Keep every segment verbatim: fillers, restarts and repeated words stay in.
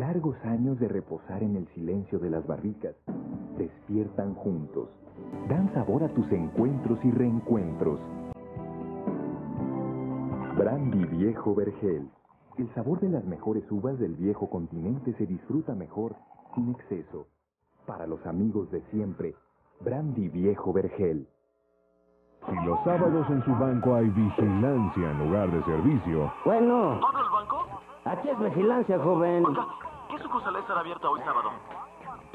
Largos años de reposar en el silencio de las barricas despiertan juntos, dan sabor a tus encuentros y reencuentros. Brandy Viejo Vergel. El sabor de las mejores uvas del viejo continente se disfruta mejor sin exceso. Para los amigos de siempre, Brandy Viejo Vergel. Si los sábados en su banco hay vigilancia en lugar de servicio... Bueno... ¿Todo el banco? Aquí es vigilancia, joven. Oiga, ¿qué sucursal estará abierta hoy sábado?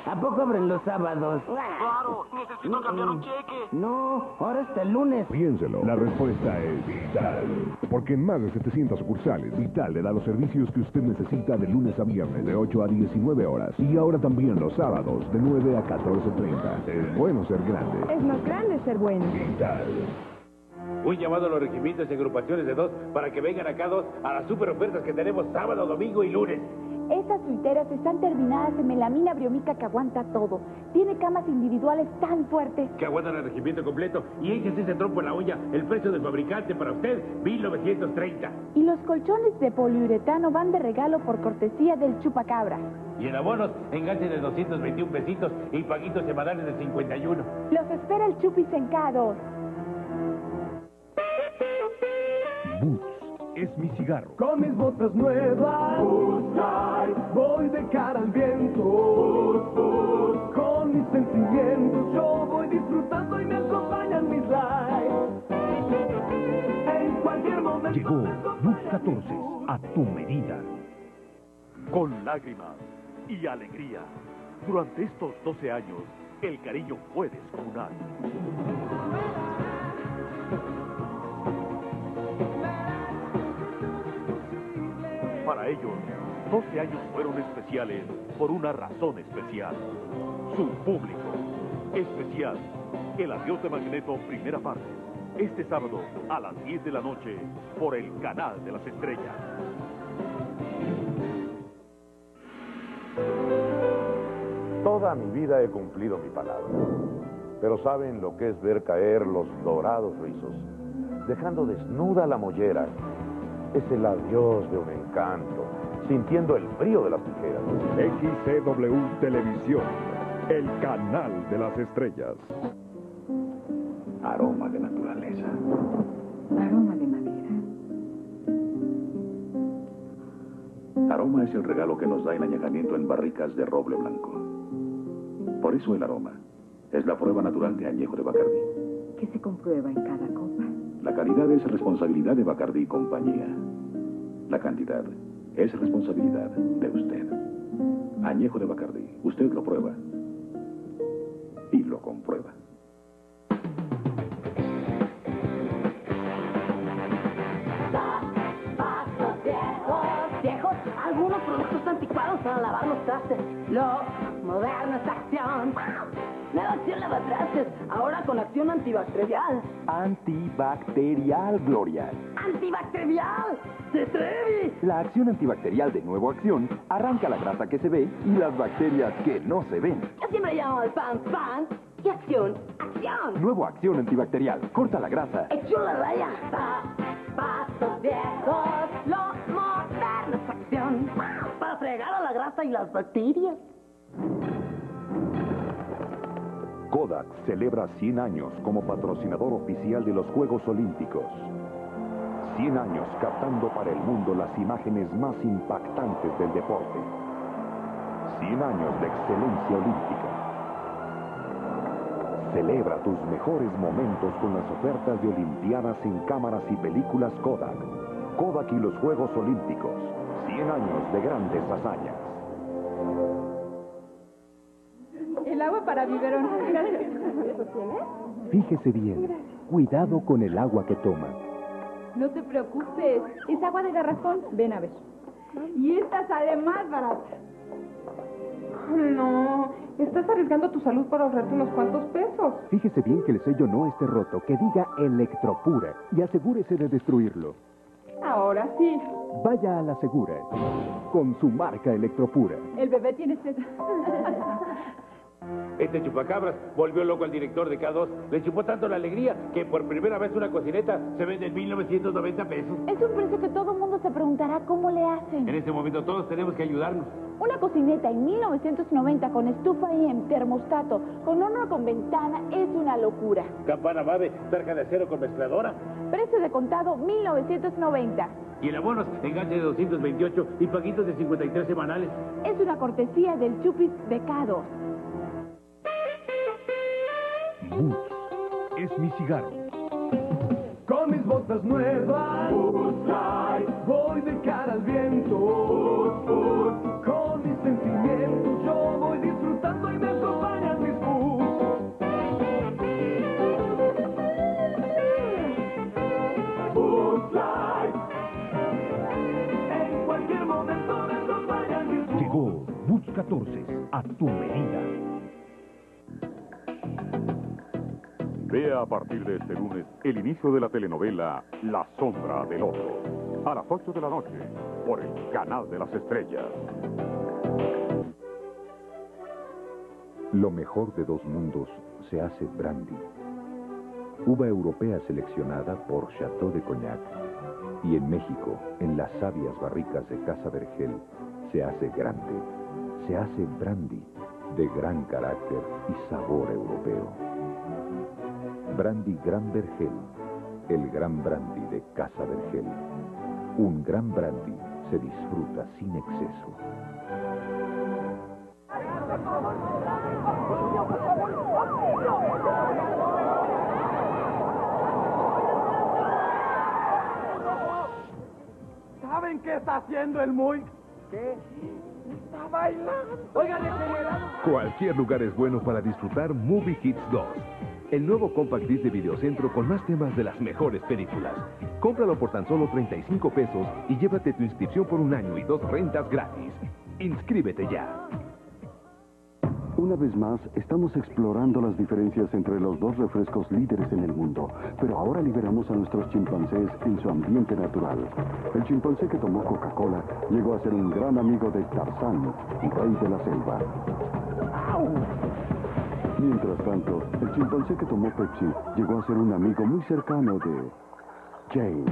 ¿A poco abren los sábados? ¡Claro! ¡Necesito cambiar un cheque! No, ahora está el lunes. Piénselo, la respuesta es Vital. Porque en más de setecientas sucursales, Vital le da los servicios que usted necesita de lunes a viernes, de ocho a diecinueve horas. Y ahora también los sábados, de nueve a catorce treinta. Es bueno ser grande. Es más grande ser bueno. Vital. Un llamado a los regimientos y agrupaciones de dos para que vengan acá dos a las super ofertas que tenemos sábado, domingo y lunes. Estas suiteras están terminadas en melamina briomica que aguanta todo. Tiene camas individuales tan fuertes que aguantan el regimiento completo. Y échese ese trompo en la olla. El precio del fabricante para usted, mil novecientos treinta. Y los colchones de poliuretano van de regalo por cortesía del Chupacabra. Y en abonos, enganche de doscientos veintiún pesitos y paguitos semanales de cincuenta y uno. Los espera el Chupis en K dos. Boots es mi cigarro. Con mis botas nuevas, Boots Light, voy de cara al viento. Boots, Boots. Con mis sentimientos yo voy disfrutando y me acompañan mis lights. En cualquier momento. Llegó Boots catorce a tu medida. Con lágrimas y alegría. Durante estos doce años, el cariño fue descomunal. Para ellos, doce años fueron especiales por una razón especial. Su público. Especial. El adiós de Magneto, primera parte. Este sábado a las diez de la noche por el Canal de las Estrellas. Toda mi vida he cumplido mi palabra. Pero saben lo que es ver caer los dorados rizos, dejando desnuda la mollera. Es el adiós de un encanto, sintiendo el frío de las tijeras. X C W Televisión, el canal de las estrellas. Aroma de naturaleza. Aroma de madera. Aroma es el regalo que nos da el añejamiento en barricas de roble blanco. Por eso el aroma es la prueba natural de añejo de Bacardí. ¿Qué se comprueba en cada copa? La calidad es responsabilidad de Bacardí y compañía. La cantidad es responsabilidad de usted. Añejo de Bacardí. Usted lo prueba. Y lo comprueba. Vasos viejos. Viejos. Algunos productos anticuados para lavar los trastes. Lo moderno es Axion. Nueva acción lavatrastes, ahora con acción antibacterial. Antibacterial, Gloria. ¡Antibacterial! ¡De Trevi! La acción antibacterial de Nuevo Acción arranca la grasa que se ve y las bacterias que no se ven. Yo siempre llamo al pan, pan y acción, acción. Nuevo Acción antibacterial, corta la grasa. ¡Echó la raya! Vasos viejos, lo moderno es acción. Para fregar a la grasa y las bacterias. Kodak celebra cien años como patrocinador oficial de los Juegos Olímpicos. cien años captando para el mundo las imágenes más impactantes del deporte. cien años de excelencia olímpica. Celebra tus mejores momentos con las ofertas de Olimpiadas en cámaras y películas Kodak. Kodak y los Juegos Olímpicos. cien años de grandes hazañas. El agua para biberón. Fíjese bien. Cuidado con el agua que toma. No te preocupes. Es agua de garrafón. Ven a ver. Y esta sale más barata. Oh, no. Estás arriesgando tu salud para ahorrarte unos cuantos pesos. Fíjese bien que el sello no esté roto. Que diga Electropura. Y asegúrese de destruirlo. Ahora sí. Vaya a la segura. Con su marca Electropura. El bebé tiene sed. Este chupacabras volvió loco al director de K dos. Le chupó tanto la alegría que por primera vez una cocineta se vende en mil novecientos noventa pesos. Es un precio que todo el mundo se preguntará cómo le hacen. En este momento todos tenemos que ayudarnos. Una cocineta en mil novecientos noventa con estufa y en termostato, con horno con ventana, es una locura. Campana Mabe, cerca de acero con mezcladora. Precio de contado mil novecientos noventa. Y el abonos, enganche de doscientos veintiocho y paguitos de cincuenta y tres semanales. Es una cortesía del chupis de K dos. Boots es mi cigarro. Con mis botas nuevas, Boots Light, voy de cara al viento. Boots, Boots, con mis sentimientos yo voy disfrutando y me acompañan mis Boots. Boots Light, en cualquier momento me acompañan mis Boots. Llegó Boots catorce a tu medida. Vea a partir de este lunes el inicio de la telenovela La Sombra del Otro, a las ocho de la noche, por el Canal de las Estrellas. Lo mejor de dos mundos se hace brandy. Uva europea seleccionada por Chateau de Cognac. Y en México, en las sabias barricas de Casa Vergel, se hace grande. Se hace brandy de gran carácter y sabor europeo. Brandy Gran Vergel, el gran brandy de Casa Vergel. Un gran brandy se disfruta sin exceso. ¿Saben qué está haciendo el muy? ¿Qué? Está bailando. Oigan, cualquier lugar es bueno para disfrutar Movie Hits dos. El nuevo Compact Disc de Videocentro con más temas de las mejores películas. Cómpralo por tan solo treinta y cinco pesos y llévate tu inscripción por un año y dos rentas gratis. ¡Inscríbete ya! Una vez más, estamos explorando las diferencias entre los dos refrescos líderes en el mundo. Pero ahora liberamos a nuestros chimpancés en su ambiente natural. El chimpancé que tomó Coca-Cola llegó a ser un gran amigo de Tarzán, rey de la selva. ¡Au! Mientras tanto, el chimpancé que tomó Pepsi llegó a ser un amigo muy cercano de Jane.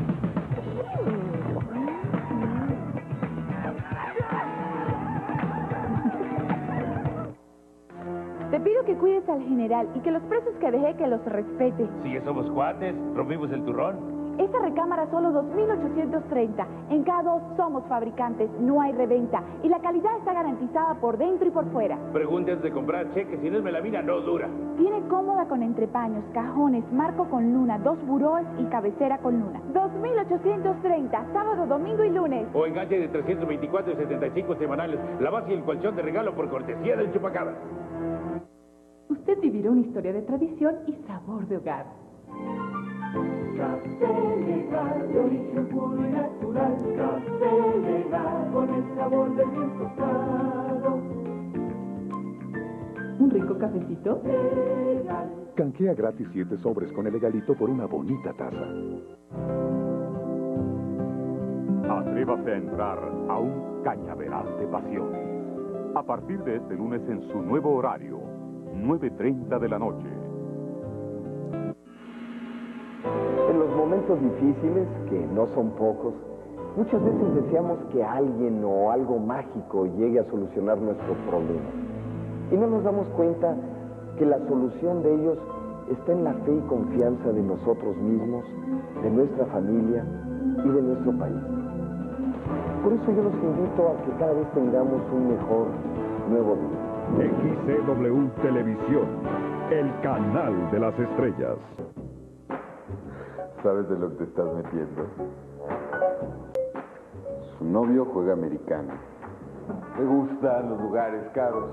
Te pido que cuides al general y que los presos que dejé que los respete. Si ya somos cuates, rompimos el turrón. Esta recámara solo dos mil ochocientos treinta. En K dos somos fabricantes, no hay reventa. Y la calidad está garantizada por dentro y por fuera. Preguntas de comprar cheques, si no es melamina, no dura. Tiene cómoda con entrepaños, cajones, marco con luna, dos burós y cabecera con luna. dos mil ochocientos treinta, sábado, domingo y lunes. O enganche de trescientos veinticuatro y setenta y cinco semanales. La base y el colchón de regalo por cortesía del Chupacabra. Usted vivirá una historia de tradición y sabor de hogar. Café Legal, de origen puro y natural. Café Legal, con el sabor del bien tostado. ¿Un rico cafecito? Legal. Canjea gratis siete sobres con el Legalito por una bonita taza. Atrévase a entrar a un cañaveral de pasiones. A partir de este lunes en su nuevo horario, nueve treinta de la noche. En los momentos difíciles, que no son pocos, muchas veces deseamos que alguien o algo mágico llegue a solucionar nuestros problemas. Y no nos damos cuenta que la solución de ellos está en la fe y confianza de nosotros mismos, de nuestra familia y de nuestro país. Por eso yo los invito a que cada vez tengamos un mejor nuevo día. X C W Televisión, el canal de las estrellas. ¿Sabes de lo que te estás metiendo? Su novio juega americano. Le gustan los lugares caros.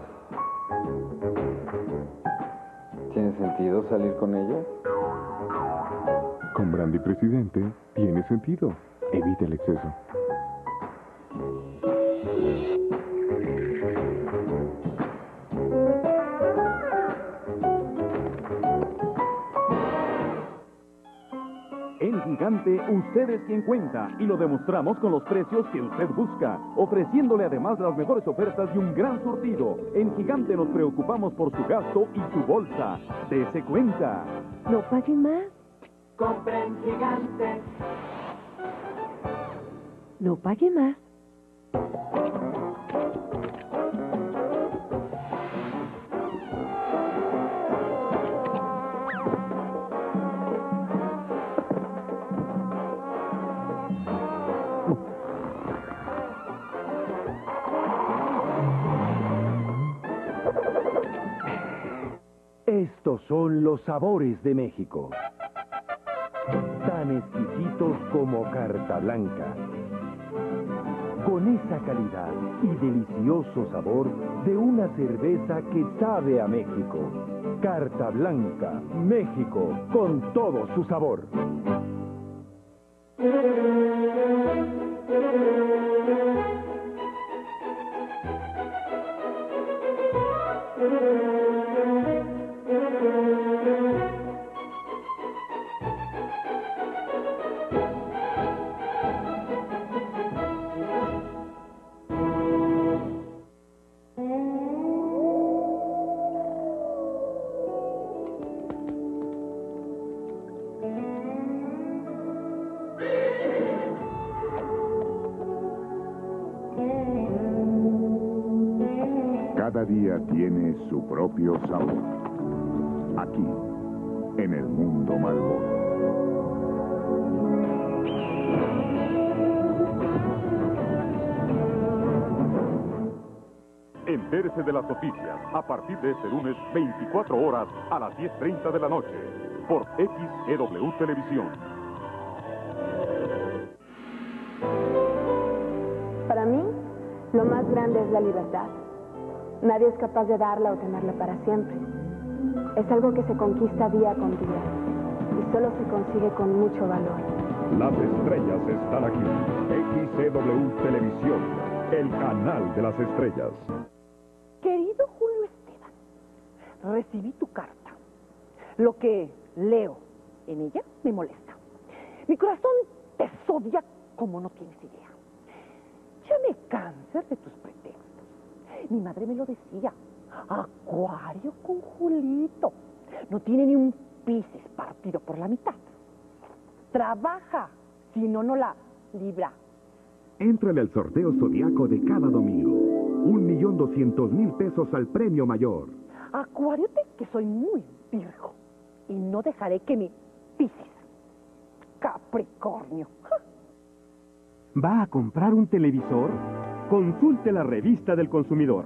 ¿Tiene sentido salir con ella? Con Brandy Presidente, tiene sentido. Evita el exceso. Finalmente, usted es quien cuenta y lo demostramos con los precios que usted busca, ofreciéndole además las mejores ofertas y un gran surtido. En Gigante nos preocupamos por su gasto y su bolsa. Dese cuenta. No paguen más. Compren Gigante. No pague más. Estos son los sabores de México. Tan exquisitos como Carta Blanca. Con esa calidad y delicioso sabor de una cerveza que sabe a México. Carta Blanca, México, con todo su sabor. Cada día tiene su propio sabor. Aquí, en el mundo Marlboro. Entérese de las noticias a partir de este lunes, veinticuatro horas a las diez treinta de la noche, por X E W Televisión. Para mí, lo más grande es la libertad. Nadie es capaz de darla o tenerla para siempre. Es algo que se conquista día con día y solo se consigue con mucho valor. Las estrellas están aquí. X C W Televisión, el canal de las estrellas. Querido Julio Esteban, recibí tu carta. Lo que leo en ella me molesta. Mi corazón te odia como no tienes idea. Ya me cansé de tus pretextos. Mi madre me lo decía, Acuario con Julito. No tiene ni un Piscis partido por la mitad. Trabaja, si no, no la libra. Éntrale al sorteo zodiaco de cada domingo. Un millón doscientos mil pesos al premio mayor. Acuáriote que soy muy virgo y no dejaré que mi Piscis, Capricornio. ¿Va a comprar un televisor? Consulte la Revista del Consumidor,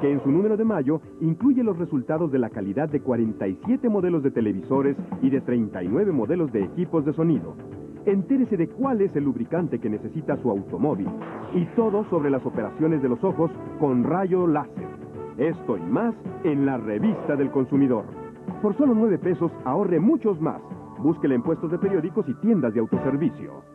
que en su número de mayo incluye los resultados de la calidad de cuarenta y siete modelos de televisores y de treinta y nueve modelos de equipos de sonido. Entérese de cuál es el lubricante que necesita su automóvil y todo sobre las operaciones de los ojos con rayo láser. Esto y más en la Revista del Consumidor. Por solo nueve pesos ahorre muchos más. Búsquela en puestos de periódicos y tiendas de autoservicio.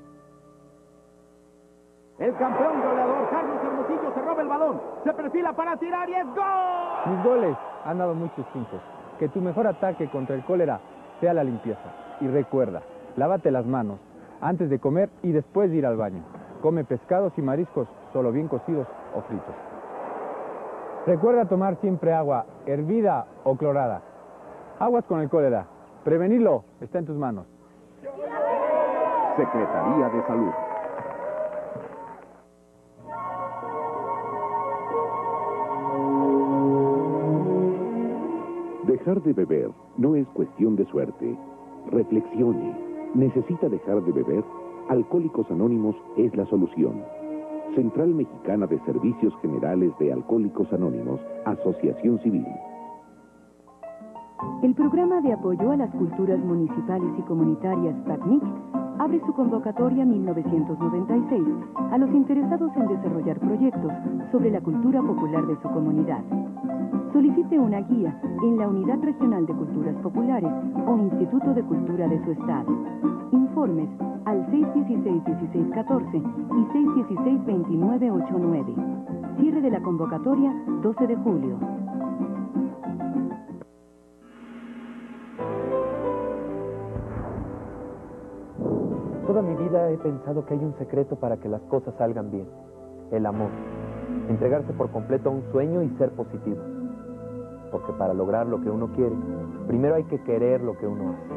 El campeón goleador Carlos Hermosillo se roba el balón, se perfila para tirar y es gol. Mis goles han dado muy distintos. Que tu mejor ataque contra el cólera sea la limpieza. Y recuerda, lávate las manos antes de comer y después de ir al baño. Come pescados y mariscos, solo bien cocidos o fritos. Recuerda tomar siempre agua, hervida o clorada. Aguas con el cólera. Prevenirlo está en tus manos. Secretaría de Salud. Dejar de beber no es cuestión de suerte. Reflexione. ¿Necesita dejar de beber? Alcohólicos Anónimos es la solución. Central Mexicana de Servicios Generales de Alcohólicos Anónimos, Asociación Civil. El programa de apoyo a las culturas municipales y comunitarias PACNIC abre su convocatoria mil novecientos noventa y seis a los interesados en desarrollar proyectos sobre la cultura popular de su comunidad. Solicite una guía en la Unidad Regional de Culturas Populares o Instituto de Cultura de su estado. Informes al seis dieciséis, dieciséis catorce y seis dieciséis, veintinueve ochenta y nueve. Cierre de la convocatoria doce de julio. Toda mi vida he pensado que hay un secreto para que las cosas salgan bien. El amor. Entregarse por completo a un sueño y ser positivos. Porque para lograr lo que uno quiere, primero hay que querer lo que uno hace.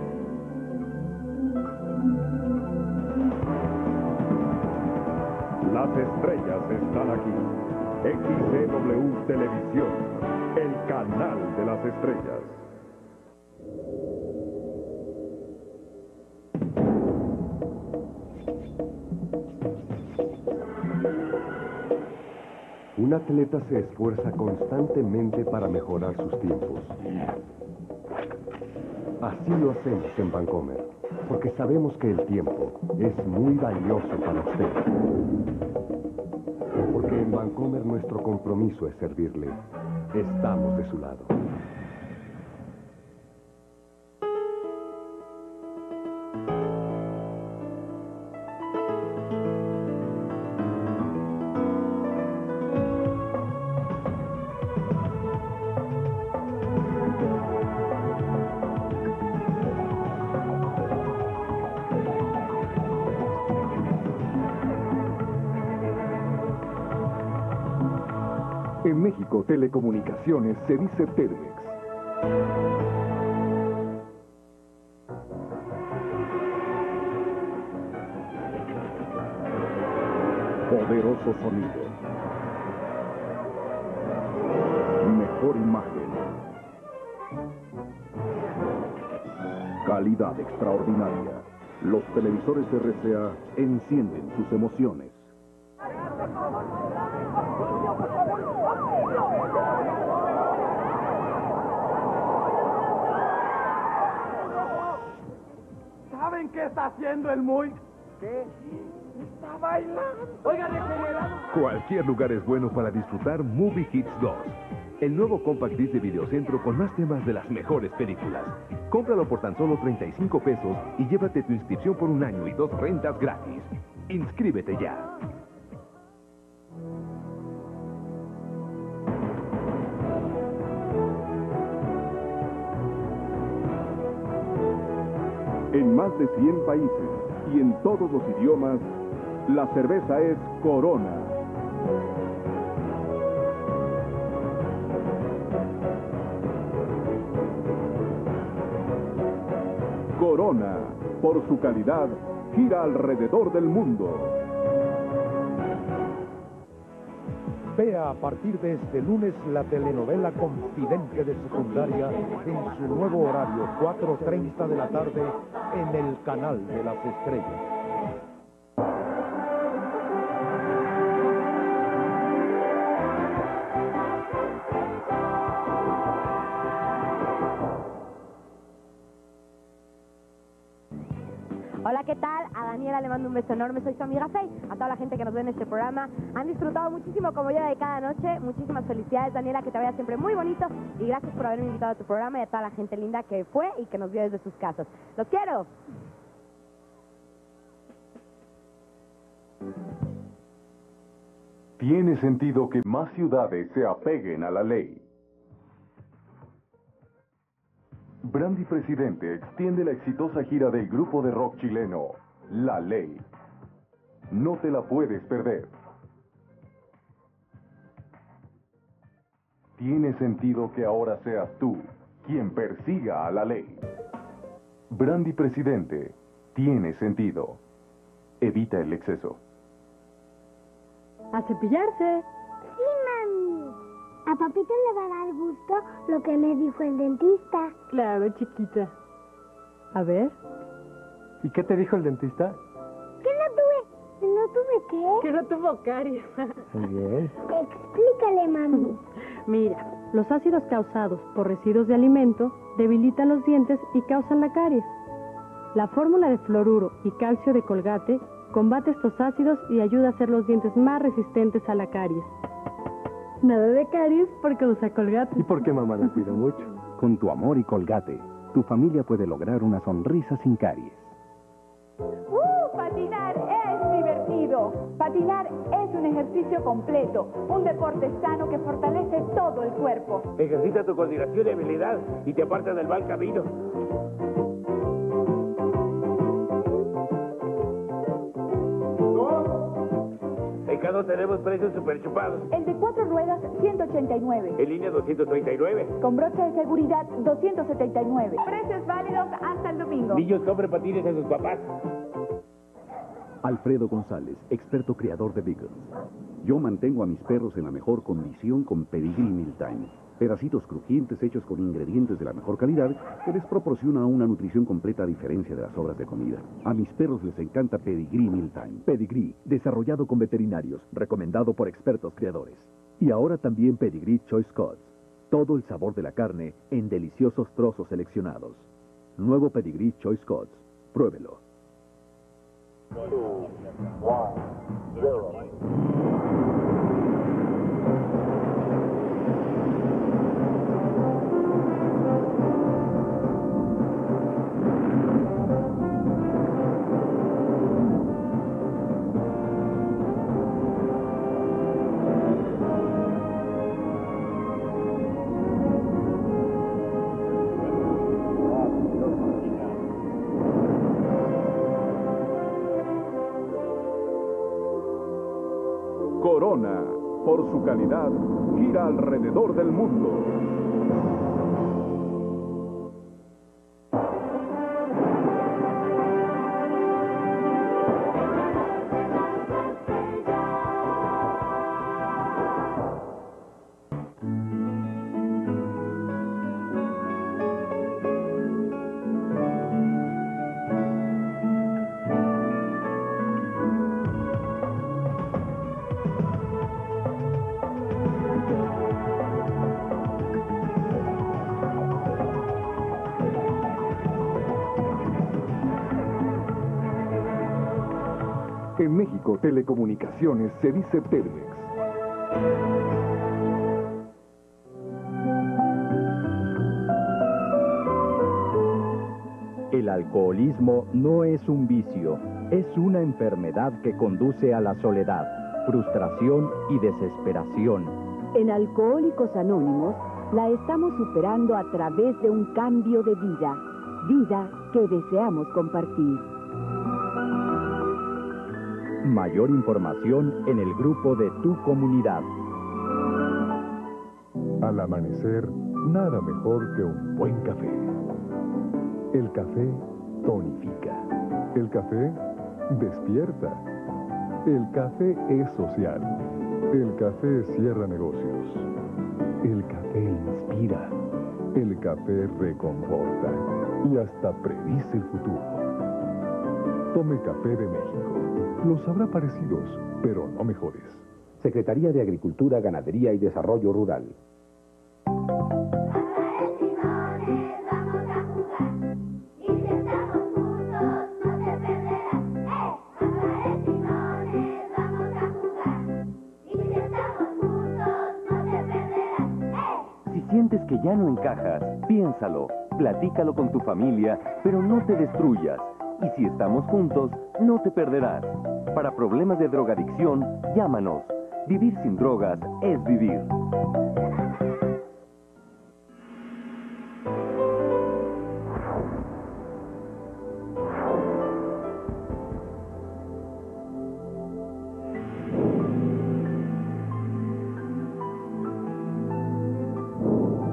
Las estrellas están aquí. X C W Televisión, el canal de las estrellas. Un atleta se esfuerza constantemente para mejorar sus tiempos. Así lo hacemos en Bancomer, porque sabemos que el tiempo es muy valioso para usted. Porque en Bancomer nuestro compromiso es servirle. Estamos de su lado. En México, Telecomunicaciones se dice Telmex. Poderoso sonido. Mejor imagen. Calidad extraordinaria. Los televisores R C A encienden sus emociones. ¿Qué está haciendo el muy? ¿Qué? Está bailando. Oigan, cualquier lugar es bueno para disfrutar Movie Hits dos. El nuevo compact disc de Videocentro con más temas de las mejores películas. Cómpralo por tan solo treinta y cinco pesos y llévate tu inscripción por un año y dos rentas gratis. Inscríbete ya. En más de cien países y en todos los idiomas, la cerveza es Corona. Corona, por su calidad, gira alrededor del mundo. Vea a partir de este lunes la telenovela Confidente de Secundaria en su nuevo horario, cuatro treinta de la tarde, en el Canal de las Estrellas. Hola, ¿qué tal? A Daniela le mando un beso enorme, soy su amiga Fey. A toda la gente que nos ve en este programa, han disfrutado muchísimo como yo de cada noche. Muchísimas felicidades, Daniela, que te vaya siempre muy bonito. Y gracias por haberme invitado a tu programa y a toda la gente linda que fue y que nos vio desde sus casas. ¡Los quiero! Tiene sentido que más ciudades se apeguen a la ley. Brandy Presidente extiende la exitosa gira del grupo de rock chileno, La Ley. No te la puedes perder. Tiene sentido que ahora seas tú quien persiga a la ley. Brandy Presidente, tiene sentido. Evita el exceso. A cepillarse. Sí, mami. A papito le va a dar gusto lo que me dijo el dentista. Claro, chiquita. A ver. ¿Y qué te dijo el dentista? Que no tuve... ¿No tuve qué? Que no tuvo caries. Muy bien. Explícale, mami. Mira, los ácidos causados por residuos de alimento debilitan los dientes y causan la caries. La fórmula de fluoruro y calcio de Colgate combate estos ácidos y ayuda a hacer los dientes más resistentes a la caries. Nada de caries porque usa Colgate. Y porque mamá la cuida mucho. Con tu amor y Colgate, tu familia puede lograr una sonrisa sin caries. ¡Uh! Patinar es divertido. Patinar es un ejercicio completo. Un deporte sano que fortalece todo el cuerpo. Ejercita tu coordinación y habilidad y te aparta del mal camino. luego tenemos precios super chupados. El de cuatro ruedas, ciento ochenta y nueve. El línea, doscientos treinta y nueve. Con brocha de seguridad, doscientos setenta y nueve. Precios válidos hasta el domingo. Niños, compre patines a sus papás. Alfredo González, experto criador de Beagles. Yo mantengo a mis perros en la mejor condición con Pedigree Meal Time. Pedacitos crujientes hechos con ingredientes de la mejor calidad que les proporciona una nutrición completa a diferencia de las sobras de comida. A mis perros les encanta Pedigree Meal Time. Pedigree, desarrollado con veterinarios, recomendado por expertos criadores. Y ahora también Pedigree Choice Cuts. Todo el sabor de la carne en deliciosos trozos seleccionados. Nuevo Pedigree Choice Cuts. Pruébelo. Two, one, zero. Por su calidad, gira alrededor del mundo. En México, Telecomunicaciones se dice Telmex. El alcoholismo no es un vicio, es una enfermedad que conduce a la soledad, frustración y desesperación. En Alcohólicos Anónimos la estamos superando a través de un cambio de vida, vida que deseamos compartir. Mayor información en el grupo de tu comunidad. Al amanecer, nada mejor que un buen café. El café tonifica. El café despierta. El café es social. El café cierra negocios. El café inspira. El café reconforta. Y hasta predice el futuro. Tome café de México. Los habrá parecidos, pero no mejores. Secretaría de Agricultura, Ganadería y Desarrollo Rural. Si sientes que ya no encajas, piénsalo, platícalo con tu familia, pero no te destruyas. Y si estamos juntos, no te perderás. Para problemas de drogadicción, llámanos. Vivir sin drogas es vivir.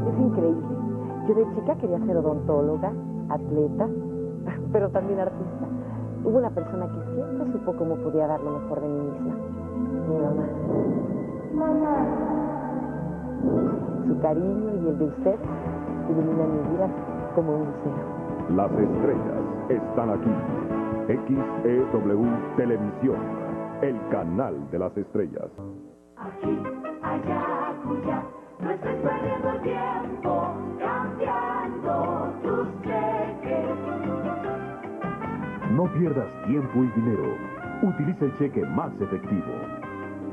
Es increíble. Yo de chica quería ser odontóloga, atleta, pero también artista. Hubo una persona que siempre supo cómo podía dar lo mejor de mí misma. Mi mamá. Mamá. Su cariño y el de usted iluminan mi vida como un lucero. Las estrellas están aquí. X E W Televisión. El canal de las estrellas. Aquí, allá, acullá. No estés perdiendo el tiempo cambiando tus cheques. No pierdas tiempo y dinero. Utiliza el cheque más efectivo.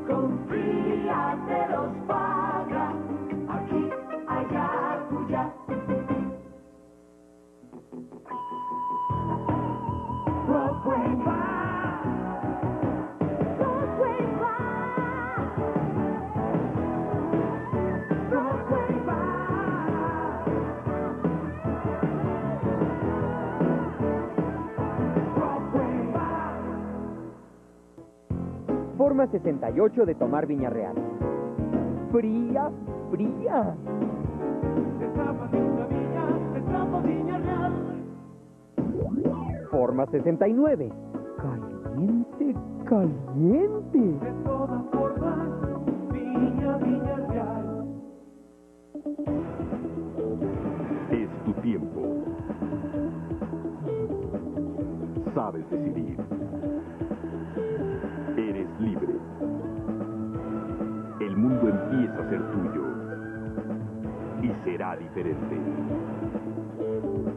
Confía, te los paga. Aquí, allá, acullá. Por Forma sesenta y ocho de tomar Viña Real. Fría, fría. Forma sesenta y nueve. Caliente, caliente. De todas formas, Viña, Viña Real. Es tu tiempo. Sabes decidir. Eres libre. El mundo empieza a ser tuyo. Y será diferente.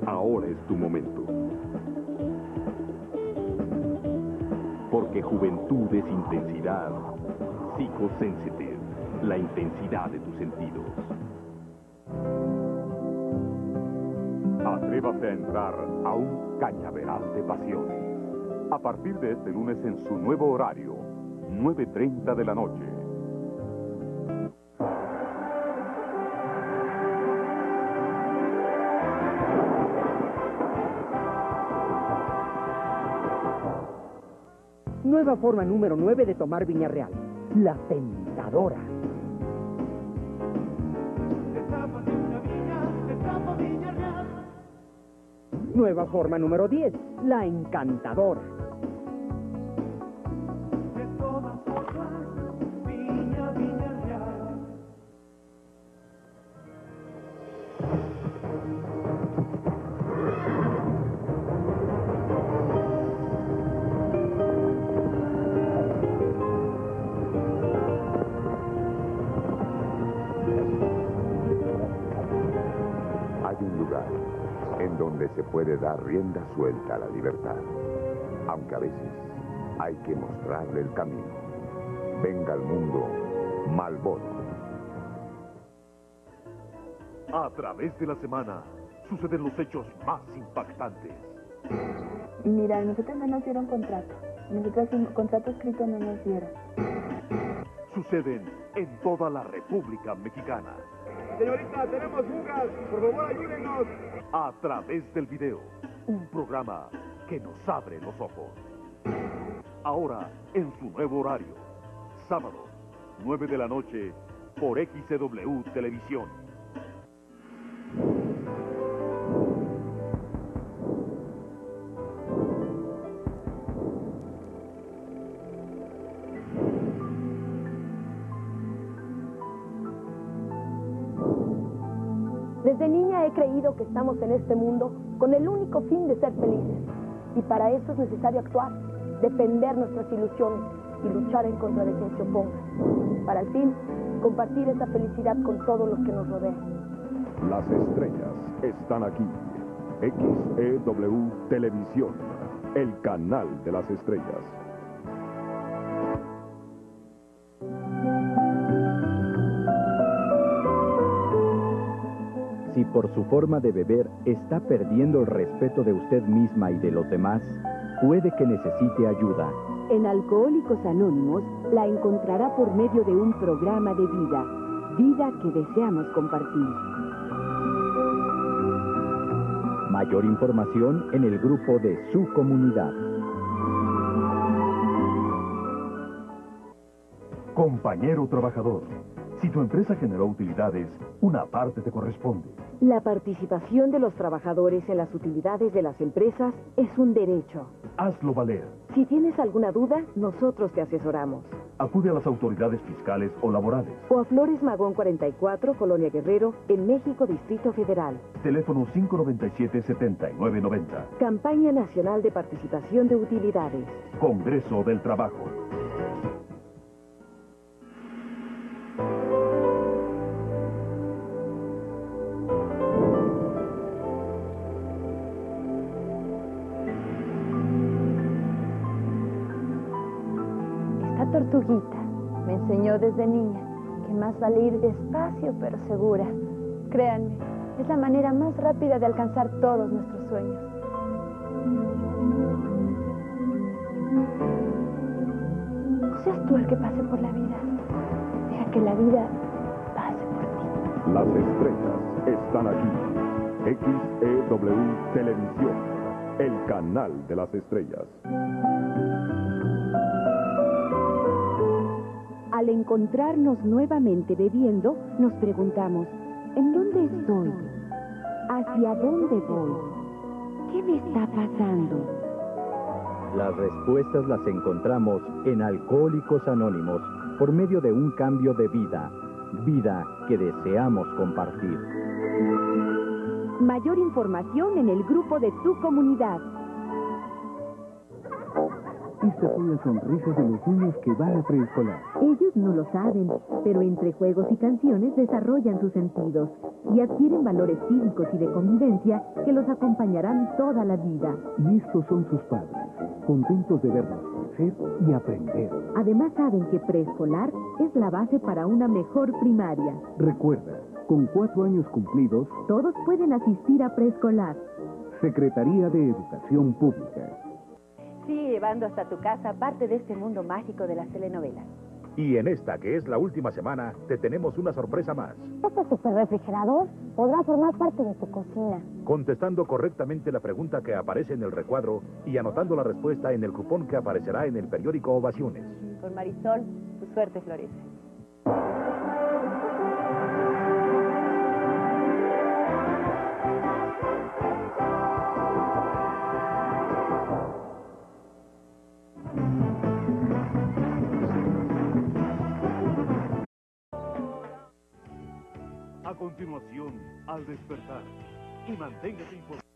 Ahora es tu momento. Porque juventud es intensidad. Psicosensitive, la intensidad de tus sentidos. Atrévate a entrar a un cañaveral de pasiones. A partir de este lunes en su nuevo horario, nueve treinta de la noche. Nueva forma número nueve de tomar Viña Real. La tentadora. Nueva forma número diez, la encantadora. De todas formas, Viña, Viña Real. Hay un lugar en donde se puede dar rienda suelta a la libertad, aunque a veces hay que mostrarle el camino. Venga al mundo Malboro. A través de la semana suceden los hechos más impactantes. Mira, nosotros no nos dieron contrato. Nosotros un contrato escrito no nos dieron. Suceden en toda la República Mexicana. Señorita, tenemos fugas, por favor ayúdenos. A través del video, un programa que nos abre los ojos. Ahora, en su nuevo horario, sábado, nueve de la noche, por X C W Televisión. Desde niña he creído que estamos en este mundo con el único fin de ser felices. Y para eso es necesario actuar, defender nuestras ilusiones y luchar en contra de quien se oponga. Para al fin, compartir esa felicidad con todos los que nos rodean. Las estrellas están aquí. X E W Televisión, el canal de las estrellas. Si por su forma de beber está perdiendo el respeto de usted misma y de los demás, puede que necesite ayuda. En Alcohólicos Anónimos la encontrará por medio de un programa de vida, vida que deseamos compartir. Mayor información en el grupo de su comunidad. Compañero trabajador, si tu empresa generó utilidades, una parte te corresponde. La participación de los trabajadores en las utilidades de las empresas es un derecho. Hazlo valer. Si tienes alguna duda, nosotros te asesoramos. Acude a las autoridades fiscales o laborales. O a Flores Magón cuarenta y cuatro, Colonia Guerrero, en México, Distrito Federal. Teléfono cinco noventa y siete, setenta y nueve noventa. Campaña Nacional de Participación de Utilidades. Congreso del Trabajo. Tortuguita me enseñó desde niña que más vale ir despacio pero segura. Créanme, es la manera más rápida de alcanzar todos nuestros sueños. No seas tú el que pase por la vida. Deja que la vida pase por ti. Las estrellas están aquí. X E W Televisión, el canal de las estrellas. Thank you. al encontrarnos nuevamente bebiendo, nos preguntamos, ¿en dónde estoy? ¿Hacia dónde voy? ¿Qué me está pasando? Las respuestas las encontramos en Alcohólicos Anónimos, por medio de un cambio de vida, vida que deseamos compartir. Mayor información en el grupo de tu comunidad. Esto son las sonrisas de los niños que van a preescolar. Ellos no lo saben, pero entre juegos y canciones desarrollan sus sentidos y adquieren valores cívicos y de convivencia que los acompañarán toda la vida. Y estos son sus padres, contentos de verlos crecer y aprender. Además saben que preescolar es la base para una mejor primaria. Recuerda, con cuatro años cumplidos, todos pueden asistir a preescolar. Secretaría de Educación Pública. Sigue llevando hasta tu casa parte de este mundo mágico de las telenovelas. Y en esta, que es la última semana, te tenemos una sorpresa más. Este super refrigerador podrá formar parte de tu cocina. Contestando correctamente la pregunta que aparece en el recuadro y anotando la respuesta en el cupón que aparecerá en el periódico Ovaciones. Con Marisol, tu suerte florece. A continuación, al despertar, y manténgase informado.